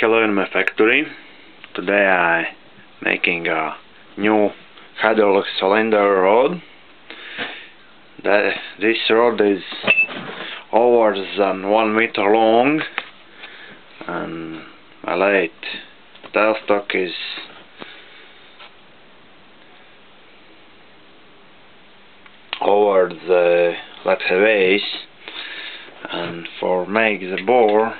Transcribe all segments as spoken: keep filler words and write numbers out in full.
Hello in my factory. Today I'm making a new hydraulic cylinder rod. This rod is over than one meter long, and my light tailstock is over the left waist, and for make the bore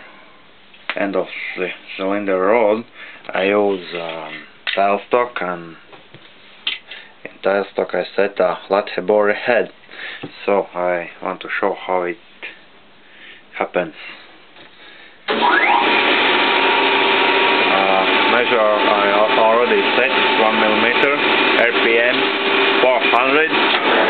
end of the cylinder rod, I use um, tailstock, and in tailstock I set a lathe bore head. So I want to show how it happens. Uh, measure I already set one millimeter, R P M four hundred.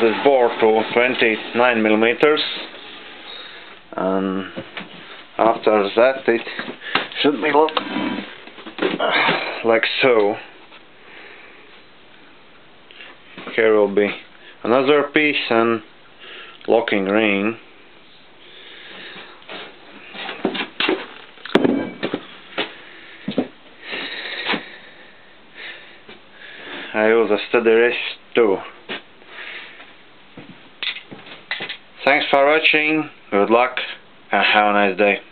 This bore to twenty-nine millimeters, and after that it should be look like so. Here will be another piece and locking ring. I use a steady wrist too. Thanks for watching, good luck, and have a nice day.